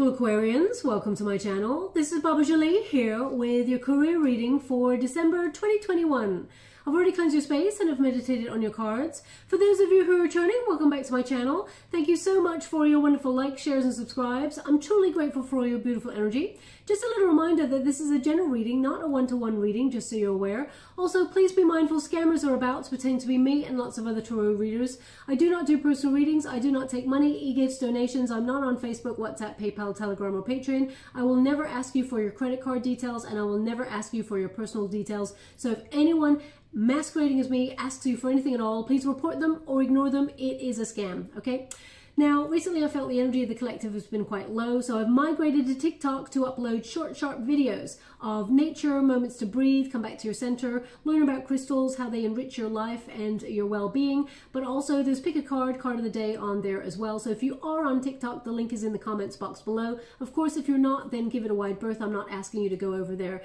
Beautiful Aquarians, welcome to my channel. This is Baba Jolie here with your career reading for December 2021. I've already cleansed your space and have meditated on your cards. For those of you who are returning, welcome back to my channel. Thank you so much for your wonderful likes, shares and subscribes. I'm truly grateful for your beautiful energy. Just a little reminder that this is a general reading, not a one-to-one reading, just so you're aware. Also, please be mindful scammers are about to pretend to be me and lots of other tarot readers. I do not do personal readings. I do not take money, e-gifts, donations. I'm not on Facebook, WhatsApp, PayPal, Telegram or Patreon. I will never ask you for your credit card details and I will never ask you for your personal details. So if anyone masquerading as me asks you for anything at all, please report them or ignore them. It is a scam, okay? Now, recently I felt the energy of the collective has been quite low, so I've migrated to TikTok to upload short, sharp videos of nature, moments to breathe, come back to your center, learn about crystals, how they enrich your life and your well-being, but also there's pick a card, card of the day on there as well. So if you are on TikTok, the link is in the comments box below. Of course, if you're not, then give it a wide berth. I'm not asking you to go over there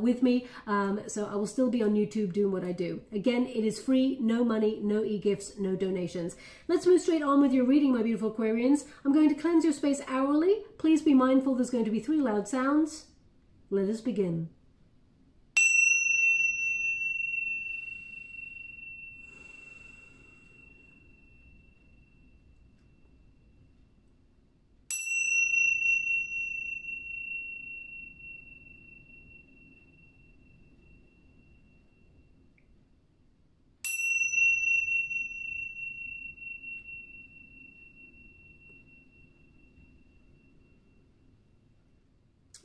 with me, so I will still be on YouTube doing what I do. Again, it is free, no money, no e-gifts, no donations. Let's move straight on with your reading, my beautiful Aquarians. I'm going to cleanse your space hourly. Please be mindful there's going to be three loud sounds. Let us begin.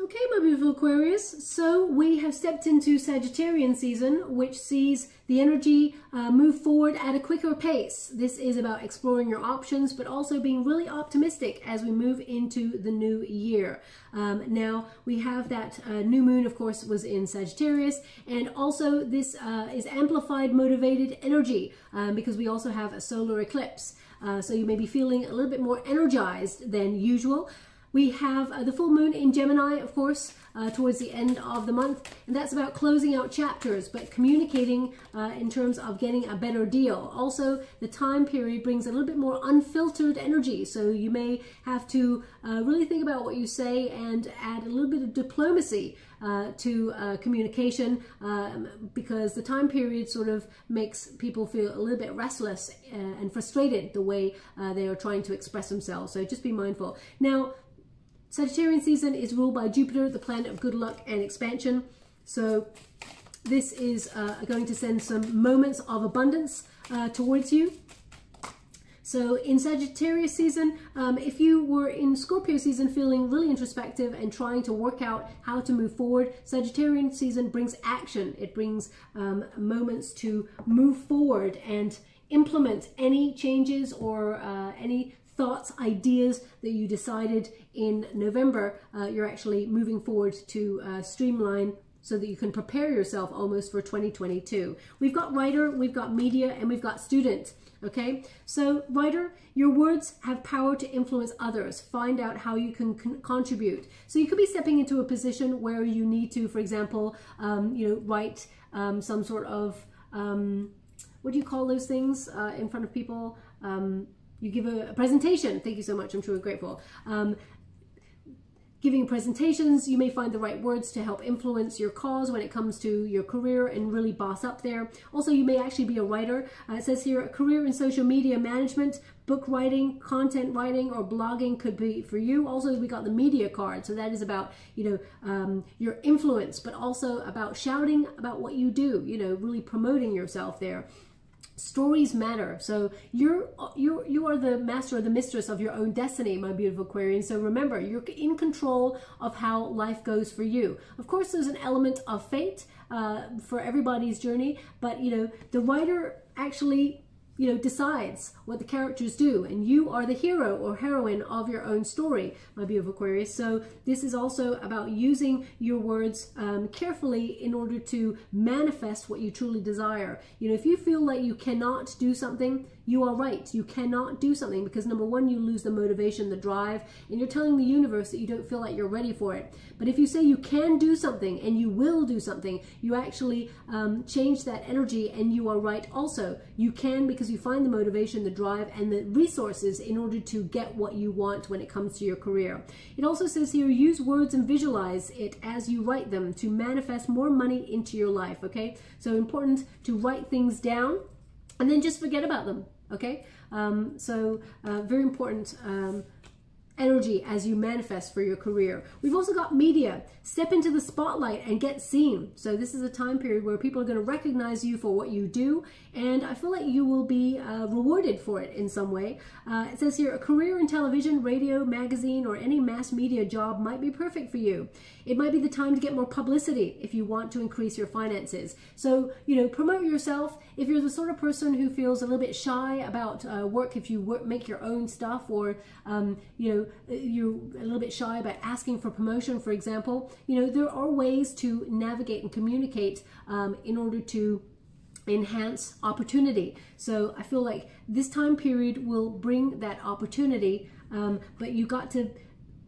Okay, my beautiful Aquarius, so we have stepped into Sagittarian season, which sees the energy move forward at a quicker pace. This is about exploring your options, but also being really optimistic as we move into the new year. Now, we have that new moon, of course, was in Sagittarius, and also this is amplified, motivated energy, because we also have a solar eclipse. So you may be feeling a little bit more energized than usual. We have the full moon in Gemini, of course, towards the end of the month, and that's about closing out chapters, but communicating in terms of getting a better deal. Also, the time period brings a little bit more unfiltered energy, so you may have to really think about what you say and add a little bit of diplomacy to communication, because the time period sort of makes people feel a little bit restless and frustrated the way they are trying to express themselves, so just be mindful. Now, Sagittarian season is ruled by Jupiter, the planet of good luck and expansion. So this is going to send some moments of abundance towards you. So in Sagittarius season, if you were in Scorpio season feeling really introspective and trying to work out how to move forward, Sagittarian season brings action. It brings moments to move forward and implement any changes or any thoughts, ideas that you decided in November. You're actually moving forward to streamline so that you can prepare yourself almost for 2022. We've got writer, we've got media, and we've got student. Okay, so writer, your words have power to influence others. Find out how you can contribute. So you could be stepping into a position where you need to, for example, you know, write some sort of, what do you call those things in front of people? You give a presentation. Thank you so much. I'm truly grateful. Giving presentations, you may find the right words to help influence your cause when it comes to your career and really boss up there. Also, you may actually be a writer. It says here, a career in social media management, book writing, content writing, or blogging could be for you. Also, we got the media card. So that is about, you know, your influence, but also about shouting about what you do, you know, really promoting yourself there. Stories matter, so you are the master or the mistress of your own destiny, my beautiful Aquarian. So remember, you're in control of how life goes for you. Of course, there's an element of fate for everybody's journey, but you know, the writer actually, you know, decides what the characters do, and you are the hero or heroine of your own story, my beautiful Aquarius. So this is also about using your words carefully in order to manifest what you truly desire. You know, if you feel like you cannot do something, you are right. You cannot do something because, number one, you lose the motivation, the drive, and you're telling the universe that you don't feel like you're ready for it. But if you say you can do something and you will do something, you actually change that energy, and you are right also. You can, because because you find the motivation, the drive, and the resources in order to get what you want when it comes to your career. It also says here, use words and visualize it as you write them to manifest more money into your life, okay? So important to write things down and then just forget about them, okay? Very important energy as you manifest for your career. We've also got media. Step into the spotlight and get seen. So this is a time period where people are going to recognize you for what you do, and I feel like you will be rewarded for it in some way. It says here, a career in television, radio, magazine, or any mass media job might be perfect for you. It might be the time to get more publicity if you want to increase your finances. So, you know, promote yourself. If you're the sort of person who feels a little bit shy about work, if you work, make your own stuff, or, you know, you're a little bit shy about asking for promotion, for example, you know, there are ways to navigate and communicate in order to enhance opportunity. So I feel like this time period will bring that opportunity, but you got to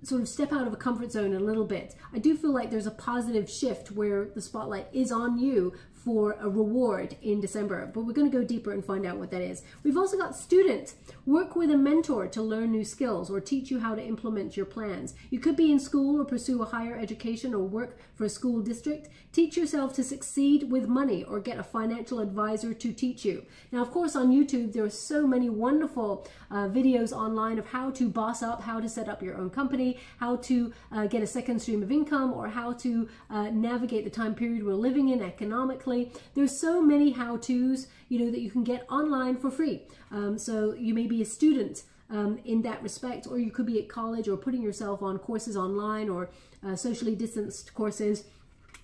sort of step out of a comfort zone a little bit. I do feel like there's a positive shift where the spotlight is on you for a reward in December, but we're going to go deeper and find out what that is. We've also got students. Work with a mentor to learn new skills or teach you how to implement your plans. You could be in school or pursue a higher education or work for a school district. Teach yourself to succeed with money or get a financial advisor to teach you. Now, of course, on YouTube, there are so many wonderful videos online of how to boss up, how to set up your own company, how to get a second stream of income, or how to navigate the time period we're living in economically. There's so many how-tos, you know, that you can get online for free. So you may be a student in that respect, or you could be at college or putting yourself on courses online or socially distanced courses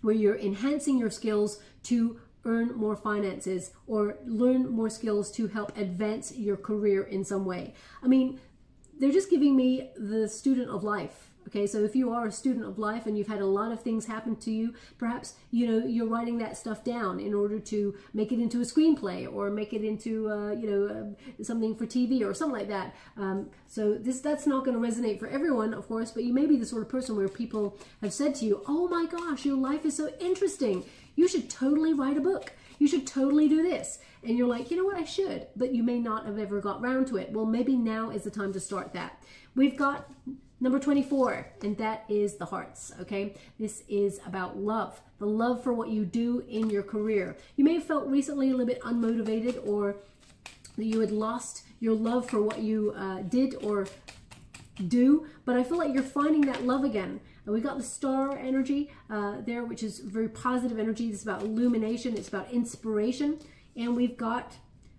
where you're enhancing your skills to earn more finances or learn more skills to help advance your career in some way. I mean, they're just giving me the student of life. Okay, so if you are a student of life and you've had a lot of things happen to you, perhaps, you know, you're writing that stuff down in order to make it into a screenplay or make it into, you know, something for TV or something like that. So that's not going to resonate for everyone, of course, but you may be the sort of person where people have said to you, oh my gosh, your life is so interesting. You should totally write a book. You should totally do this. And you're like, you know what, I should, but you may not have ever got round to it. Well, maybe now is the time to start that. We've got number 24, and that is the hearts, okay? This is about love, the love for what you do in your career. You may have felt recently a little bit unmotivated, or that you had lost your love for what you did or do, but I feel like you're finding that love again. And we got the star energy there, which is very positive energy. It's about illumination, it's about inspiration, and we've got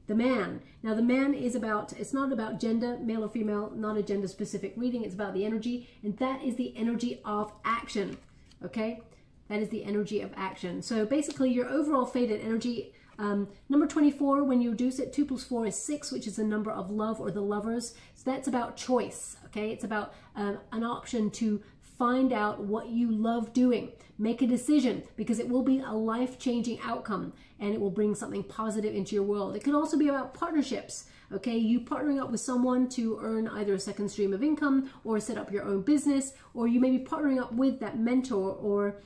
the man. Now the man is about, it's not about gender, male or female, not a gender specific reading. It's about the energy, and that is the energy of action, okay? That is the energy of action. So basically your overall faded energy, number 24, when you reduce it, 2 plus 4 is 6, which is the number of love or the lovers. So that's about choice, okay? It's about an option to find out what you love doing. Make a decision, because it will be a life-changing outcome and it will bring something positive into your world. It could also be about partnerships, okay? You partnering up with someone to earn either a second stream of income or set up your own business, or you may be partnering up with that mentor or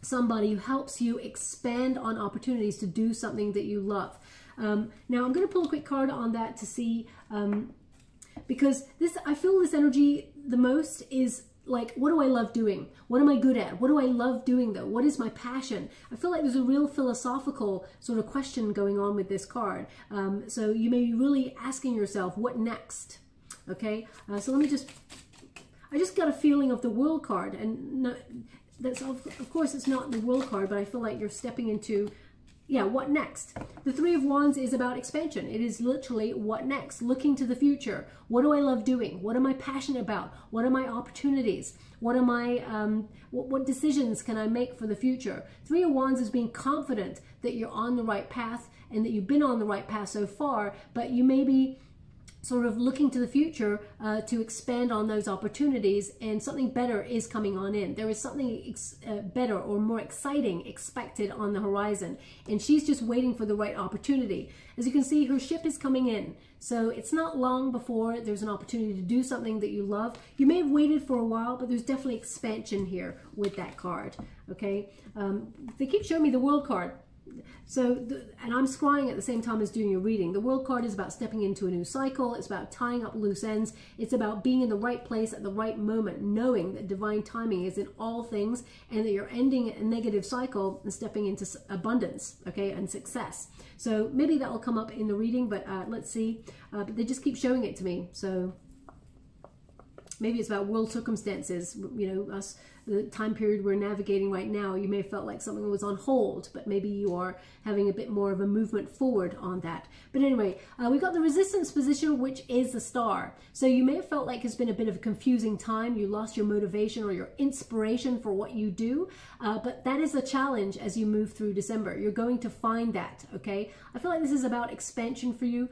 somebody who helps you expand on opportunities to do something that you love. Now I'm going to pull a quick card on that to see, because this, I feel this energy the most is like, what do I love doing? What am I good at? What do I love doing though? What is my passion? I feel like there's a real philosophical sort of question going on with this card. So you may be really asking yourself, what next? Okay, so let me just, I just got a feeling of the world card, and no, that's, of course it's not the world card, but I feel like you're stepping into, yeah, what next? The Three of Wands is about expansion. It is literally what next, looking to the future. What do I love doing? What am I passionate about? What are my opportunities? What am I, what decisions can I make for the future? Three of Wands is being confident that you're on the right path and that you've been on the right path so far, but you may be sort of looking to the future to expand on those opportunities, and something better is coming on in. There is something better or more exciting expected on the horizon, and she's just waiting for the right opportunity. As you can see, her ship is coming in, so it's not long before there's an opportunity to do something that you love. You may have waited for a while, but there's definitely expansion here with that card, okay? They keep showing me the world card. So, and I'm scrying at the same time as doing your reading. The World card is about stepping into a new cycle. It's about tying up loose ends. It's about being in the right place at the right moment, knowing that divine timing is in all things and that you're ending a negative cycle and stepping into abundance, okay, and success. So maybe that will come up in the reading, but let's see. But they just keep showing it to me. So maybe it's about world circumstances, you know, us, the time period we're navigating right now. You may have felt like something was on hold, but maybe you are having a bit more of a movement forward on that. But anyway, we got the resistance position, which is the star. So you may have felt like it's been a bit of a confusing time. You lost your motivation or your inspiration for what you do. But that is a challenge as you move through December. You're going to find that, okay? I feel like this is about expansion for you.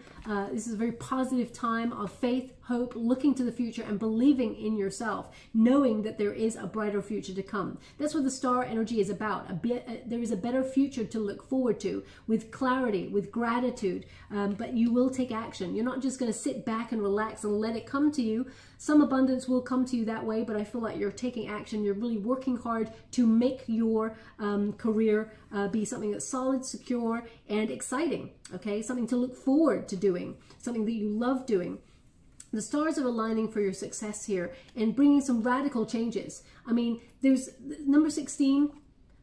This is a very positive time of faith, hope, looking to the future, and believing in yourself, knowing that there is a brighter future to come. That's what the star energy is about. There is a better future to look forward to, with clarity, with gratitude, but you will take action. You're not just going to sit back and relax and let it come to you. Some abundance will come to you that way, but I feel like you're taking action. You're really working hard to make your career be something that's solid, secure, and exciting, okay? Something to look forward to doing, something that you love doing. The stars are aligning for your success here and bringing some radical changes. I mean, there's number 16,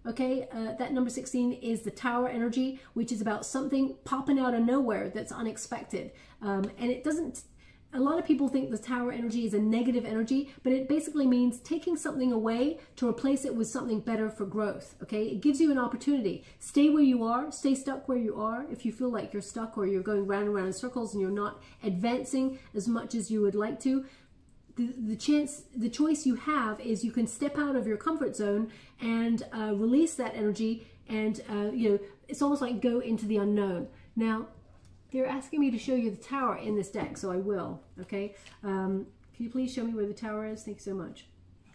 okay? That number 16 is the tower energy, which is about something popping out of nowhere that's unexpected. And it doesn't, a lot of people think the tower energy is a negative energy, but it basically means taking something away to replace it with something better for growth, okay? It gives you an opportunity. Stay where you are, stay stuck where you are. If you feel like you're stuck or you're going round and round in circles and you're not advancing as much as you would like to, the choice you have is you can step out of your comfort zone and release that energy and, you know, it's almost like go into the unknown. Now, they're asking me to show you the tower in this deck, so I will, okay? Can you please show me where the tower is? Thank you so much.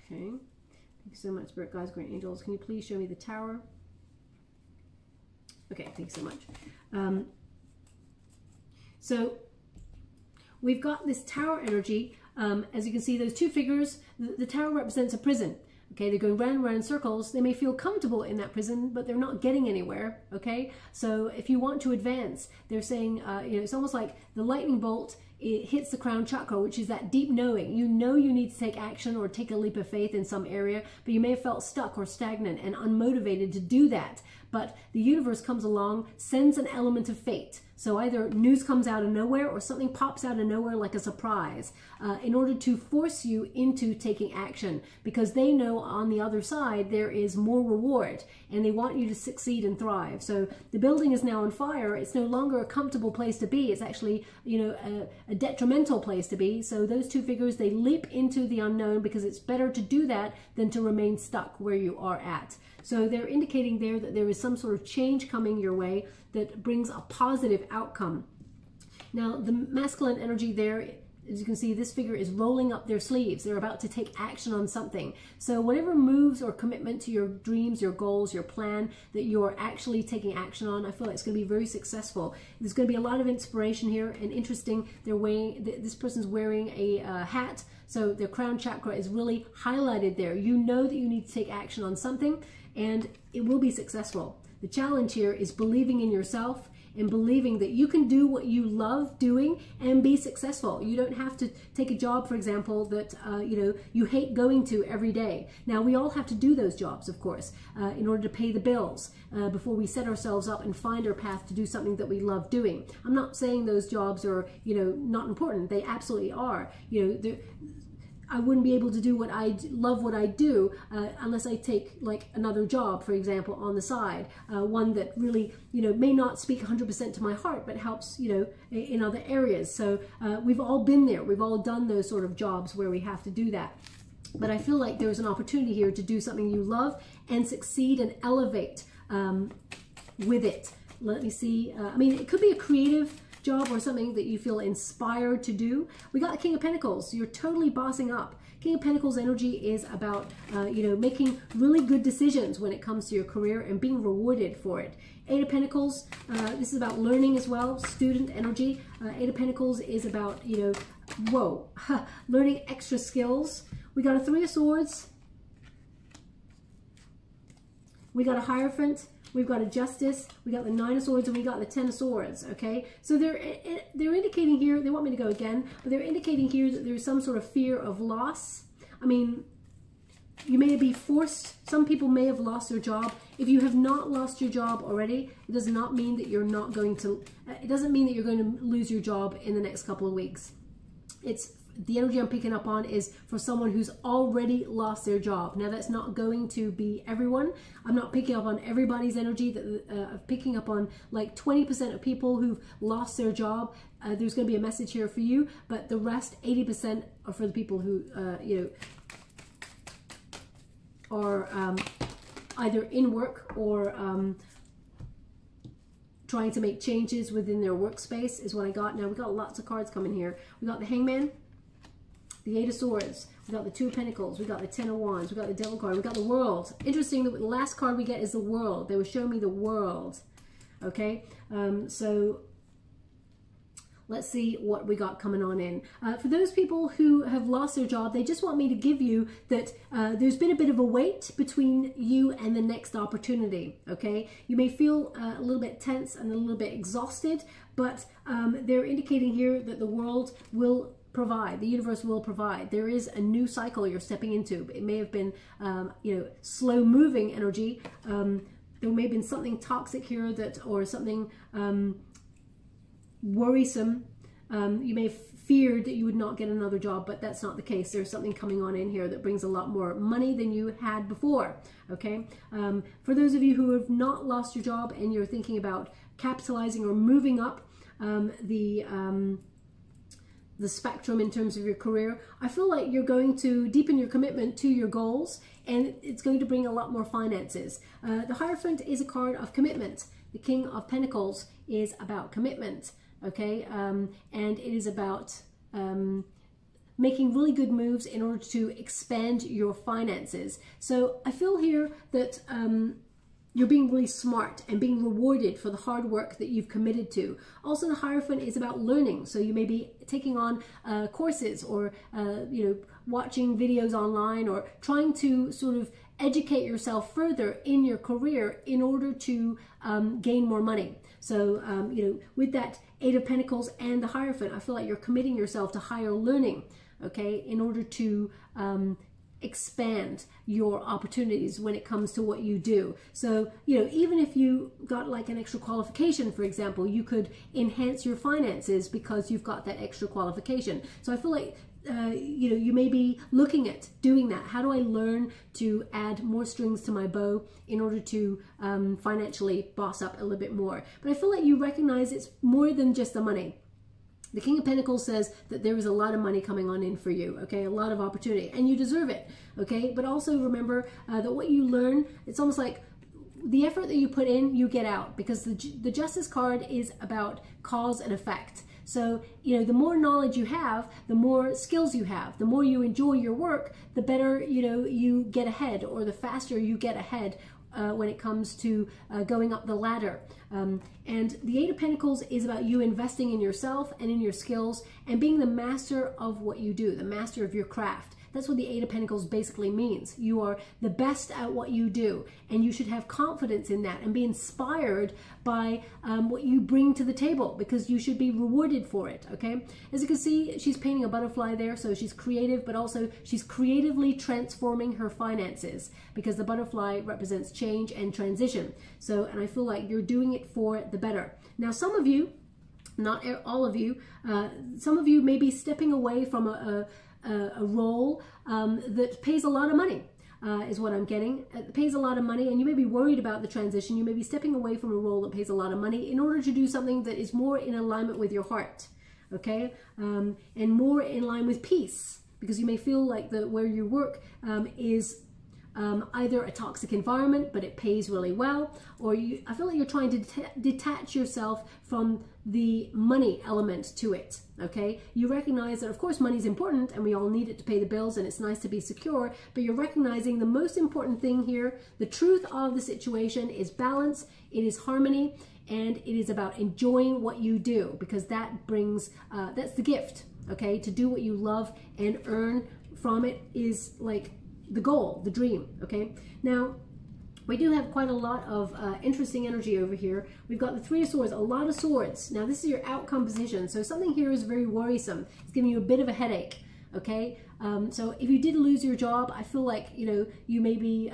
Okay. Thank you so much, Spirit Guides, Great Angels. Can you please show me the tower? Okay, thank you so much. So we've got this tower energy. As you can see, those two figures, the tower represents a prison. Okay, they're going round and round in circles. They may feel comfortable in that prison, but they're not getting anywhere, okay? So if you want to advance, they're saying, you know, it's almost like the lightning bolt, it hits the crown chakra, which is that deep knowing. You know you need to take action or take a leap of faith in some area, but you may have felt stuck or stagnant and unmotivated to do that. But the universe comes along, sends an element of fate. So either news comes out of nowhere or something pops out of nowhere like a surprise in order to force you into taking action, because they know on the other side there is more reward and they want you to succeed and thrive. So the building is now on fire. It's no longer a comfortable place to be. It's actually, you know, a detrimental place to be. So those two figures, they leap into the unknown because it's better to do that than to remain stuck where you are at. So they're indicating there that there is some sort of change coming your way that brings a positive outcome. Now, the masculine energy there, as you can see, this figure is rolling up their sleeves. They're about to take action on something. So whatever moves or commitment to your dreams, your goals, your plan that you're actually taking action on, I feel like it's going to be very successful. There's going to be a lot of inspiration here, and interesting, they're wearing, this person's wearing a hat. So their crown chakra is really highlighted there. You know that you need to take action on something and it will be successful. The challenge here is believing in yourself and believing that you can do what you love doing and be successful. You don't have to take a job, for example, that you know, you hate going to every day. Now, we all have to do those jobs, of course, in order to pay the bills before we set ourselves up and find our path to do something that we love doing. I'm not saying those jobs are, you know, not important. They absolutely are. You know, I wouldn't be able to do what I love, what I do, unless I take like another job, for example, on the side, one that really, you know, may not speak 100% to my heart, but helps, you know, in other areas. So we've all been there. We've all done those sort of jobs where we have to do that. But I feel like there's an opportunity here to do something you love and succeed and elevate with it. Let me see. I mean, it could be a creative job or something that you feel inspired to do. We got the King of Pentacles. You're totally bossing up. King of Pentacles energy is about, you know, making really good decisions when it comes to your career and being rewarded for it. Eight of Pentacles, this is about learning as well, student energy. Eight of Pentacles is about, you know, whoa, learning extra skills. We got a Three of Swords. We got a Hierophant. we've got a Justice, we got the Nine of Swords, and we got the Ten of Swords, okay? So they're indicating here, they want me to go again, but they're indicating here that there's some sort of fear of loss. I mean, you may be forced, some people may have lost their job. If you have not lost your job already, it does not mean that you're not going to, it doesn't mean that you're going to lose your job in the next couple of weeks. It's the energy I'm picking up on is for someone who's already lost their job. Now that's not going to be everyone. I'm not picking up on everybody's energy. That picking up on like 20% of people who've lost their job. There's going to be a message here for you, but the rest 80% are for the people who you know are either in work or trying to make changes within their workspace is what I got. Now we got lots of cards coming here. We got the Hangman, the Eight of Swords, we got the Two of Pentacles, we got the Ten of Wands, we got the Devil card, we got the World. Interesting that the last card we get is the World. They were showing me the World. Okay, so let's see what we got coming on in. For those people who have lost their job, they just want me to give you that there's been a bit of a wait between you and the next opportunity, okay? You may feel a little bit tense and a little bit exhausted, but they're indicating here that the world will provide, the universe will provide. There is a new cycle you're stepping into. It may have been, you know, slow moving energy. There may have been something toxic here that, or something, worrisome. You may have feared that you would not get another job, but that's not the case. There's something coming on in here that brings a lot more money than you had before, okay? For those of you who have not lost your job and you're thinking about capitalizing or moving up the spectrum in terms of your career, I feel like you're going to deepen your commitment to your goals, and it's going to bring a lot more finances. The Hierophant is a card of commitment. The King of Pentacles is about commitment. Okay, and it is about making really good moves in order to expand your finances. So I feel here that you're being really smart and being rewarded for the hard work that you've committed to. Also, the Hierophant is about learning. So you may be taking on courses or, you know, watching videos online or trying to sort of educate yourself further in your career in order to gain more money. So, you know, with that Eight of Pentacles and the Hierophant, I feel like you're committing yourself to higher learning, okay, in order to expand your opportunities when it comes to what you do. So, you know, even if you got like an extra qualification, for example, you could enhance your finances because you've got that extra qualification. So I feel like you know, you may be looking at doing that. How do I learn to add more strings to my bow in order to financially boss up a little bit more? But I feel like you recognize it's more than just the money. The King of Pentacles says that there is a lot of money coming on in for you, okay? A lot of opportunity, and you deserve it, okay? But also remember that what you learn, it's almost like the effort that you put in, you get out, because the Justice card is about cause and effect. So, you know, the more knowledge you have, the more skills you have, the more you enjoy your work, the better, you know, you get ahead, or the faster you get ahead when it comes to going up the ladder. And the Eight of Pentacles is about you investing in yourself and in your skills and being the master of what you do, the master of your craft. That's what the Eight of Pentacles basically means. You are the best at what you do, and you should have confidence in that and be inspired by what you bring to the table, because you should be rewarded for it, okay? As you can see, she's painting a butterfly there, so she's creative, but also she's creatively transforming her finances, because the butterfly represents change and transition. So, and I feel like you're doing it for the better. Now, some of you, not all of you, some of you may be stepping away from a role that pays a lot of money, is what I'm getting. It pays a lot of money, and you may be worried about the transition. You may be stepping away from a role that pays a lot of money in order to do something that is more in alignment with your heart, okay, and more in line with peace, because you may feel like the where you work is either a toxic environment, but it pays really well, or you, I feel like you're trying to detach yourself from the money element to it, okay? You recognize that, of course, money is important, and we all need it to pay the bills, and it's nice to be secure, but you're recognizing the most important thing here, the truth of the situation is balance, it is harmony, and it is about enjoying what you do, because that brings, that's the gift, okay? To do what you love and earn from it is like the goal, the dream, okay? Now, We do have quite a lot of interesting energy over here. We've got the Three of Swords, a lot of swords. Now this is your outcome position, so something here is very worrisome. It's giving you a bit of a headache, okay? So if you did lose your job, I feel like, you know, you may be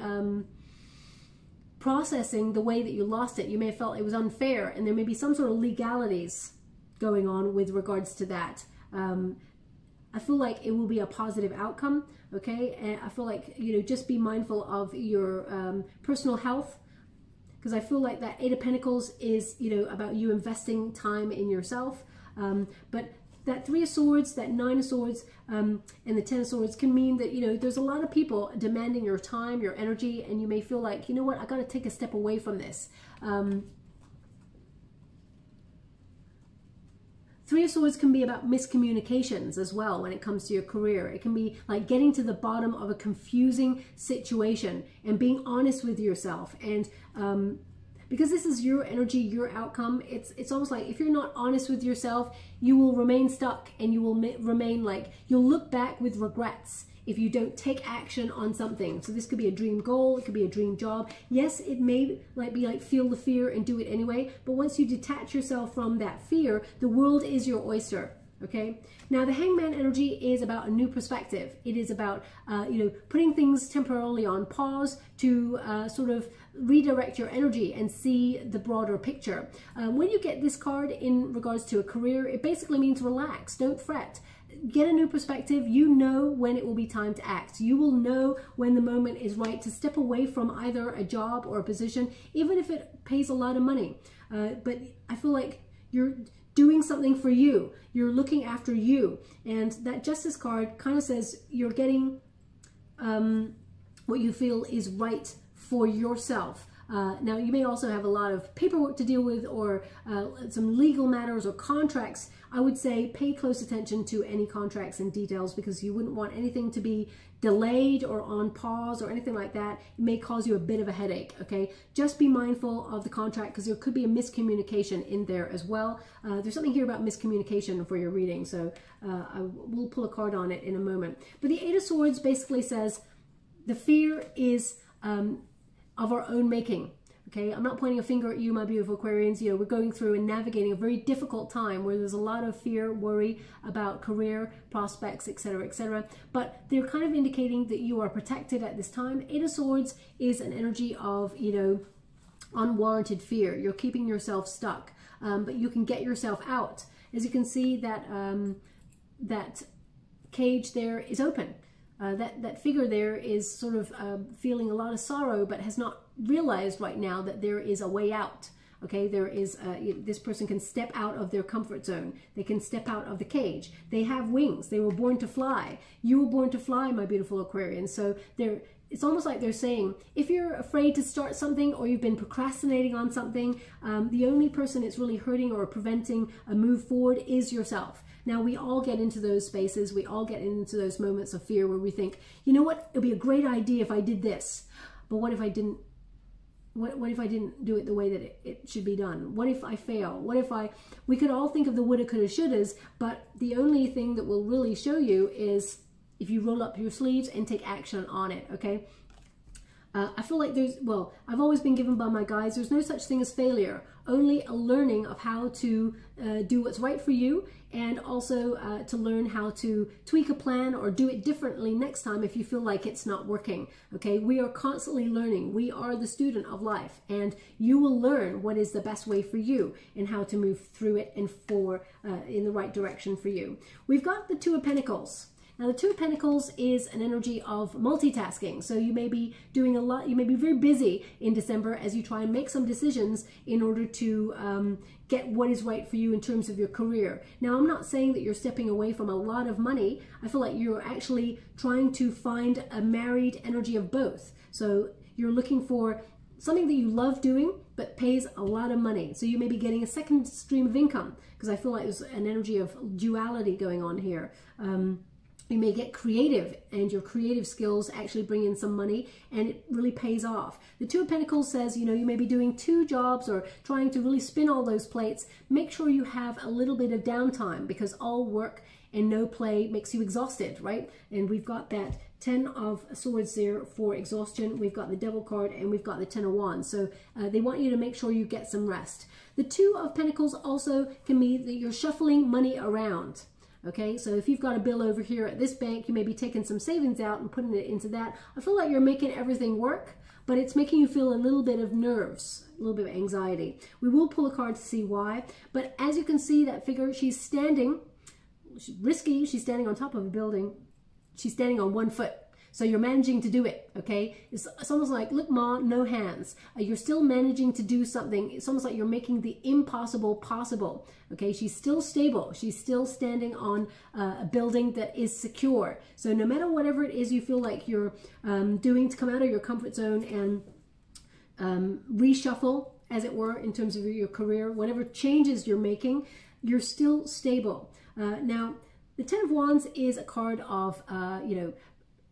processing the way that you lost it. You may have felt it was unfair, and there may be some sort of legalities going on with regards to that. I feel like it will be a positive outcome, okay? And I feel like, you know, just be mindful of your personal health, because I feel like that Eight of Pentacles is, you know, about you investing time in yourself. But that Three of Swords, that Nine of Swords, and the Ten of Swords can mean that, you know, there's a lot of people demanding your time, your energy, and you may feel like, you know what, I got to take a step away from this. Three of Swords can be about miscommunications as well when it comes to your career. It can be like getting to the bottom of a confusing situation and being honest with yourself. And because this is your energy, your outcome, it's almost like if you're not honest with yourself, you will remain stuck, and you will remain like, you'll look back with regrets if you don't take action on something. So this could be a dream goal, it could be a dream job. Yes, it may like be like feel the fear and do it anyway, but once you detach yourself from that fear, the world is your oyster, okay? Now the Hangman energy is about a new perspective. It is about, you know, putting things temporarily on pause to sort of redirect your energy and see the broader picture. When you get this card in regards to a career, it basically means relax, don't fret. Get a new perspective. You know when it will be time to act. You will know when the moment is right to step away from either a job or a position, even if it pays a lot of money. But I feel like you're doing something for you. You're looking after you. And that Justice card kind of says you're getting what you feel is right for yourself. Now, you may also have a lot of paperwork to deal with, or some legal matters or contracts. I would say pay close attention to any contracts and details, because you wouldn't want anything to be delayed or on pause or anything like that. It may cause you a bit of a headache, okay? Just be mindful of the contract, because there could be a miscommunication in there as well. There's something here about miscommunication for your reading, so I will pull a card on it in a moment. But the Eight of Swords basically says the fear is... of our own making, okay? I'm not pointing a finger at you, my beautiful Aquarians. You know, we're going through and navigating a very difficult time where there's a lot of fear, worry about career, prospects, etc., etc. But they're kind of indicating that you are protected at this time. Eight of Swords is an energy of, you know, unwarranted fear. You're keeping yourself stuck, but you can get yourself out. As you can see, that, that cage there is open. That figure there is sort of feeling a lot of sorrow, but has not realized right now that there is a way out, okay? There is, this person can step out of their comfort zone. They can step out of the cage. They have wings. They were born to fly. You were born to fly, my beautiful Aquarian. So it's almost like they're saying, if you're afraid to start something, or you've been procrastinating on something, the only person it's really hurting or preventing a move forward is yourself. Now, we all get into those spaces. We all get into those moments of fear where we think, you know what, it'd be a great idea if I did this, but what if I didn't? What if I didn't do it the way that it should be done? What if I fail? What if I... We could all think of the woulda, coulda, shouldas, but the only thing that will really show you is if you roll up your sleeves and take action on it, okay? I feel like there's... Well, I've always been given by my guides, there's no such thing as failure, only a learning of how to do what's right for you, and also to learn how to tweak a plan or do it differently next time if you feel like it's not working, okay? We are constantly learning. We are the student of life, and you will learn what is the best way for you and how to move through it and in the right direction for you. We've got the Two of Pentacles. Now, the Two of Pentacles is an energy of multitasking. So you may be doing a lot, you may be very busy in December as you try and make some decisions in order to get what is right for you in terms of your career. Now, I'm not saying that you're stepping away from a lot of money. I feel like you're actually trying to find a married energy of both. So you're looking for something that you love doing, but pays a lot of money. So you may be getting a second stream of income, because I feel like there's an energy of duality going on here. You may get creative, and your creative skills actually bring in some money, and it really pays off. The Two of Pentacles says, you know, you may be doing two jobs or trying to really spin all those plates. Make sure you have a little bit of downtime, because all work and no play makes you exhausted, right? And we've got that 10 of swords there for exhaustion. We've got the devil card and we've got the 10 of wands. So they want you to make sure you get some rest. The 2 of pentacles also can mean that you're shuffling money around. Okay, so if you've got a bill over here at this bank, you may be taking some savings out and putting it into that. I feel like you're making everything work, but it's making you feel a little bit of nerves, a little bit of anxiety. We will pull a card to see why, but as you can see that figure, she's standing, she's risky, she's standing on top of a building, she's standing on one foot. So you're managing to do it, okay? It's almost like, look, Ma, no hands. You're still managing to do something. It's almost like you're making the impossible possible, okay? She's still stable. She's still standing on a building that is secure. So no matter whatever it is you feel like you're doing to come out of your comfort zone and reshuffle, as it were, in terms of your career, whatever changes you're making, you're still stable. Now, the 10 of Wands is a card of, you know,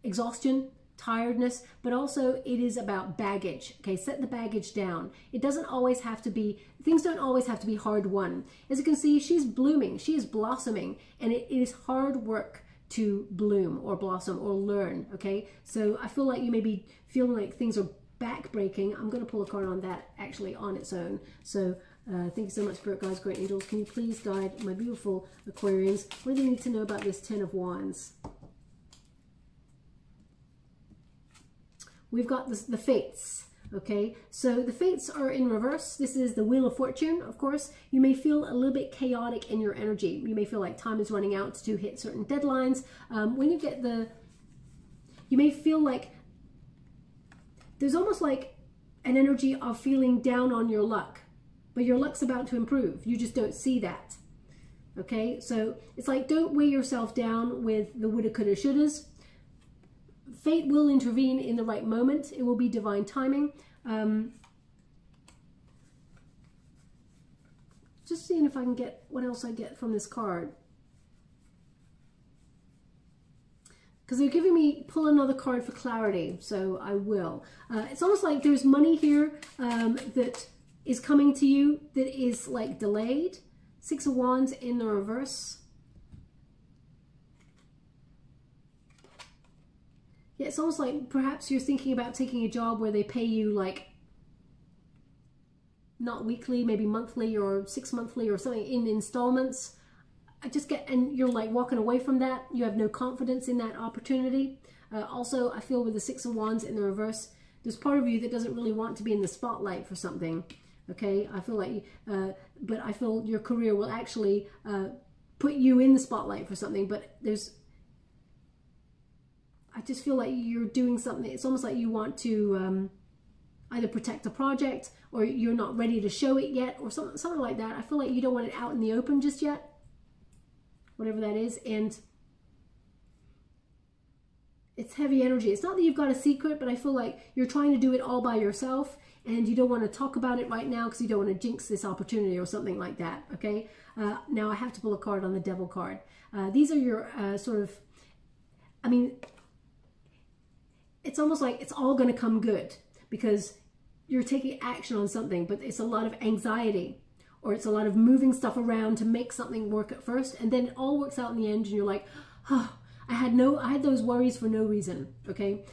exhaustion, tiredness, but also it is about baggage. Okay, set the baggage down. It doesn't always have to be, things don't always have to be hard won. As you can see, she's blooming, she is blossoming, and it is hard work to bloom or blossom or learn, okay? So I feel like you may be feeling like things are backbreaking. I'm going to pull a card on that actually on its own. So thank you so much, Spirit Guides, Great Angels. Can you please guide my beautiful Aquarians? What do they need to know about this 10 of Wands? We've got this, the Fates, okay? So the Fates are in reverse. This is the Wheel of Fortune, of course. You may feel a little bit chaotic in your energy. You may feel like time is running out to hit certain deadlines. When you get the, you may feel like, there's almost like an energy of feeling down on your luck, but your luck's about to improve. You just don't see that, okay? So it's like, don't weigh yourself down with the woulda, coulda, shouldas. Fate will intervene in the right moment. It will be divine timing. Just seeing if I can get what else I get from this card. Because they're giving me pull another card for clarity, so I will. It's almost like there's money here that is coming to you that is like delayed. 6 of Wands in the reverse. Yeah, it's almost like perhaps you're thinking about taking a job where they pay you like not weekly, maybe monthly or 6 monthly or something in installments. I just get, and you're like walking away from that. You have no confidence in that opportunity. Also, I feel with the 6 of Wands in the reverse, there's part of you that doesn't really want to be in the spotlight for something. Okay, I feel like, but I feel your career will actually put you in the spotlight for something, but there's, I just feel like you're doing something. It's almost like you want to either protect a project or you're not ready to show it yet or something like that. I feel like you don't want it out in the open just yet, whatever that is. And it's heavy energy. It's not that you've got a secret, but I feel like you're trying to do it all by yourself and you don't want to talk about it right now because you don't want to jinx this opportunity or something like that, okay? Now I have to pull a card on the devil card. These are your sort of, I mean, it's almost like it's all going to come good because you're taking action on something, but it's a lot of anxiety or it's a lot of moving stuff around to make something work at first. And then it all works out in the end and you're like, oh, I had those worries for no reason. Okay.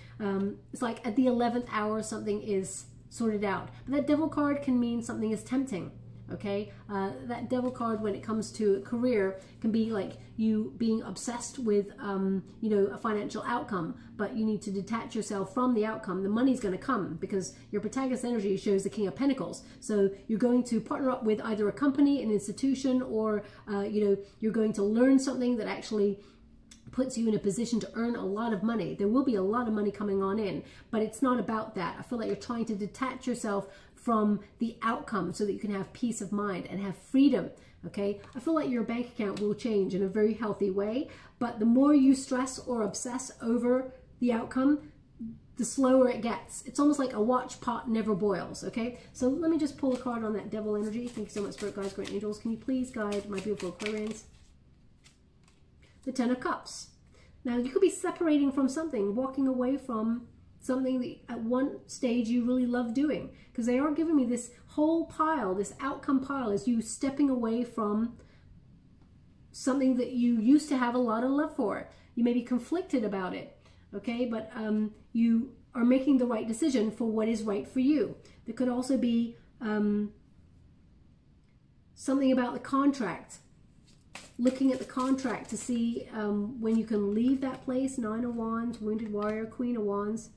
It's like at the 11th hour, something is sorted out, but that devil card can mean something is tempting. Okay. That devil card, when it comes to a career, can be like you being obsessed with, you know, a financial outcome, but you need to detach yourself from the outcome. The money's going to come because your protagonist energy shows the King of Pentacles. So you're going to partner up with either a company, an institution, or, you know, you're going to learn something that actually puts you in a position to earn a lot of money. There will be a lot of money coming on in, but it's not about that. I feel like you're trying to detach yourself from the outcome so that you can have peace of mind and have freedom, okay? I feel like your bank account will change in a very healthy way, but the more you stress or obsess over the outcome, the slower it gets. It's almost like a watch pot never boils, okay? So let me just pull a card on that devil energy. Thank you so much, Spirit Guides, Great Angels. Can you please guide my beautiful Aquarians? The 10 of Cups. Now, you could be separating from something, walking away from something that at one stage you really love doing, because they are giving me this whole pile, this outcome pile, is you stepping away from something that you used to have a lot of love for. You may be conflicted about it, okay? But you are making the right decision for what is right for you. There could also be something about the contract. Looking at the contract to see when you can leave that place. 9 of Wands, Wounded Warrior, Queen of Wands.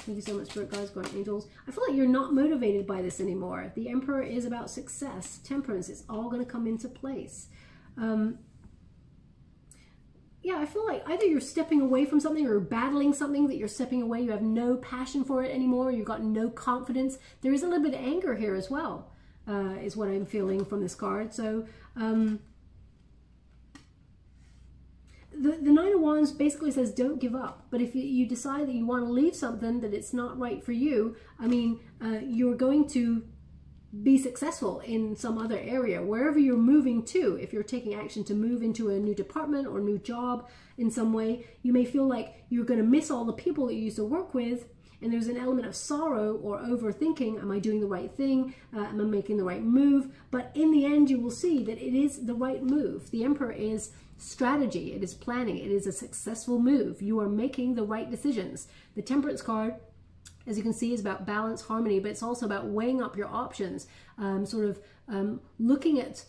Thank you so much, Spirit Guides, Guardian Angels. I feel like you're not motivated by this anymore. The Emperor is about success, Temperance. It's all going to come into place. Yeah, I feel like either you're stepping away from something or battling something that you're stepping away. You have no passion for it anymore. You've got no confidence. There is a little bit of anger here as well, is what I'm feeling from this card. So the 9 of Wands basically says don't give up. But if you decide that you want to leave something, that it's not right for you, I mean, you're going to be successful in some other area, wherever you're moving to. If you're taking action to move into a new department or new job in some way, you may feel like you're going to miss all the people that you used to work with. And there's an element of sorrow or overthinking. Am I doing the right thing? Am I making the right move? But in the end, you will see that it is the right move. The Emperor is strategy. It is planning. It is a successful move. You are making the right decisions. The Temperance card, as you can see, is about balance, harmony, but it's also about weighing up your options, sort of looking at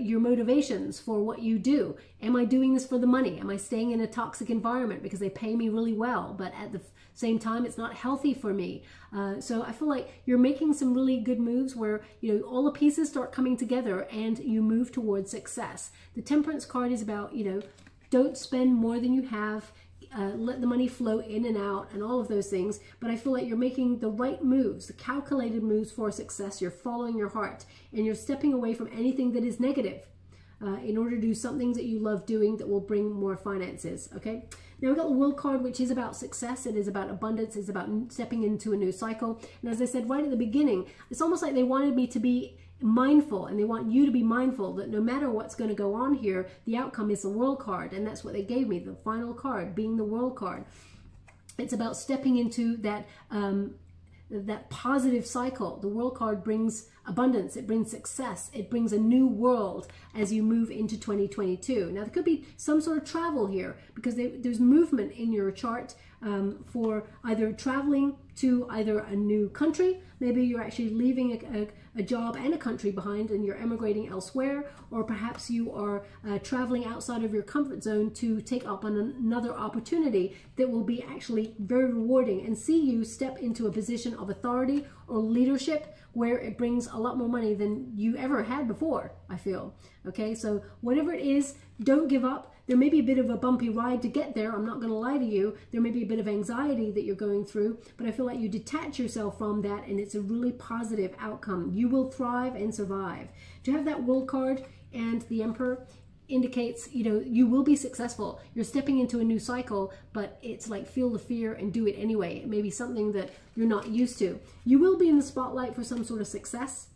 your motivations for what you do. Am I doing this for the money? Am I staying in a toxic environment because they pay me really well, but at the same time, it's not healthy for me? So I feel like you're making some really good moves where, you know, all the pieces start coming together and you move towards success. The Temperance card is about, you know, don't spend more than you have. Let the money flow in and out and all of those things. But I feel like you're making the right moves, the calculated moves for success. You're following your heart and you're stepping away from anything that is negative in order to do some things that you love doing that will bring more finances. Okay, now we've got the World card, which is about success. It is about abundance. It's about stepping into a new cycle. And as I said right at the beginning, it's almost like they wanted me to be mindful, and they want you to be mindful that no matter what's going to go on here, the outcome is the World card. And that's what they gave me, the final card being the World card. It's about stepping into that that positive cycle. The World card brings abundance, it brings success, it brings a new world as you move into 2022. Now there could be some sort of travel here because there's movement in your chart for either traveling to either a new country, maybe you're actually leaving a job and a country behind and you're emigrating elsewhere, or perhaps you are traveling outside of your comfort zone to take up on another opportunity that will be actually very rewarding and see you step into a position of authority or leadership where it brings a lot more money than you ever had before, I feel. Okay, so whatever it is, don't give up. There may be a bit of a bumpy ride to get there, I'm not going to lie to you. There may be a bit of anxiety that you're going through, but I feel like you detach yourself from that and it's a really positive outcome. You will thrive and survive. Do you have that World card and the Emperor? Indicates, you know, you will be successful. You're stepping into a new cycle, but it's like feel the fear and do it anyway. It may be something that you're not used to. You will be in the spotlight for some sort of success.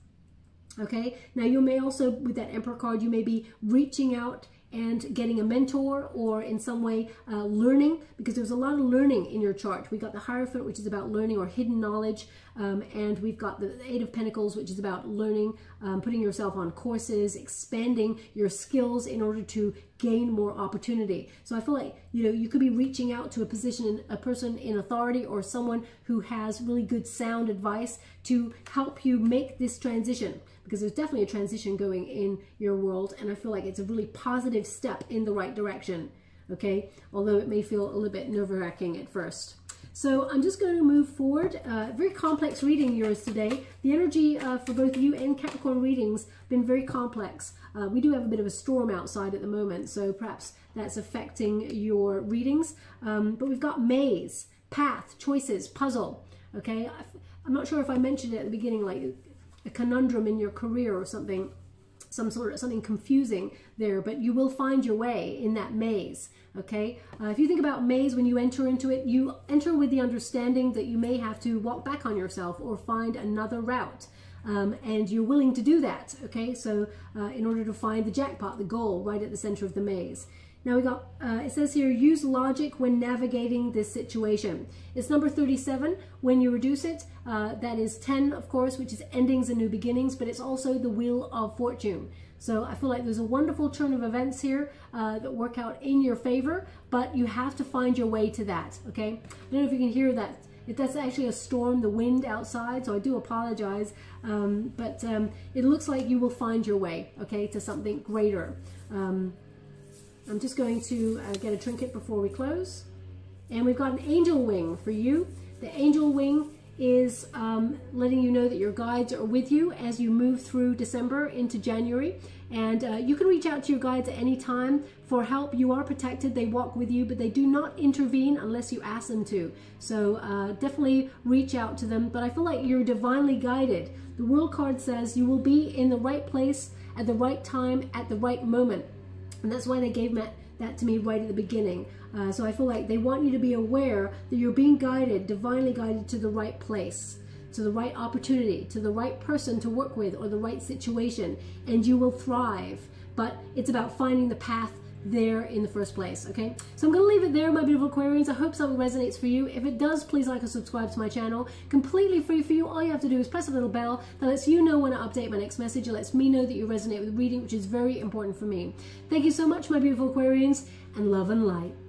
Okay, now you may also, with that Emperor card, you may be reaching out and getting a mentor or in some way learning, because there's a lot of learning in your chart. We got the Hierophant, which is about learning or hidden knowledge, and we've got the 8 of Pentacles, which is about learning, putting yourself on courses, expanding your skills in order to gain more opportunity. So I feel like, you know, you could be reaching out to a position, a person in authority or someone who has really good sound advice to help you make this transition, because there's definitely a transition going in your world. And I feel like it's a really positive step in the right direction. Okay. Although it may feel a little bit nerve-wracking at first. So I'm just going to move forward. Very complex reading yours today. The energy for both you and Capricorn readings been very complex. We do have a bit of a storm outside at the moment, so perhaps that's affecting your readings. But we've got maze, path, choices, puzzle. Okay, I'm not sure if I mentioned it at the beginning, like a conundrum in your career or something, some sort of something confusing there, but you will find your way in that maze. Okay, if you think about maze, when you enter into it, you enter with the understanding that you may have to walk back on yourself or find another route, and you're willing to do that. Okay, so in order to find the jackpot, the goal right at the center of the maze. Now we got, it says here, use logic when navigating this situation. It's number 37. When you reduce it, that is 10, of course, which is endings and new beginnings, but it's also the Wheel of Fortune. So I feel like there's a wonderful turn of events here that work out in your favor, but you have to find your way to that, okay? I don't know if you can hear that. If that's actually a storm, the wind outside, so I do apologize, but it looks like you will find your way, okay, to something greater. I'm just going to get a trinket before we close. And we've got an angel wing for you. The angel wing is letting you know that your guides are with you as you move through December into January. And you can reach out to your guides at any time for help. You are protected. They walk with you, but they do not intervene unless you ask them to. So definitely reach out to them. But I feel like you're divinely guided. The World card says you will be in the right place at the right time at the right moment. And that's why they gave that to me right at the beginning. So I feel like they want you to be aware that you're being guided, divinely guided to the right place, to the right opportunity, to the right person to work with, or the right situation, and you will thrive. But it's about finding the path there in the first place, okay? So I'm gonna leave it there, my beautiful Aquarians. I hope something resonates for you. If it does, please like and subscribe to my channel. Completely free for you. All you have to do is press a little bell that lets you know when I update my next message. It lets me know that you resonate with reading, which is very important for me. Thank you so much, my beautiful Aquarians, and love and light.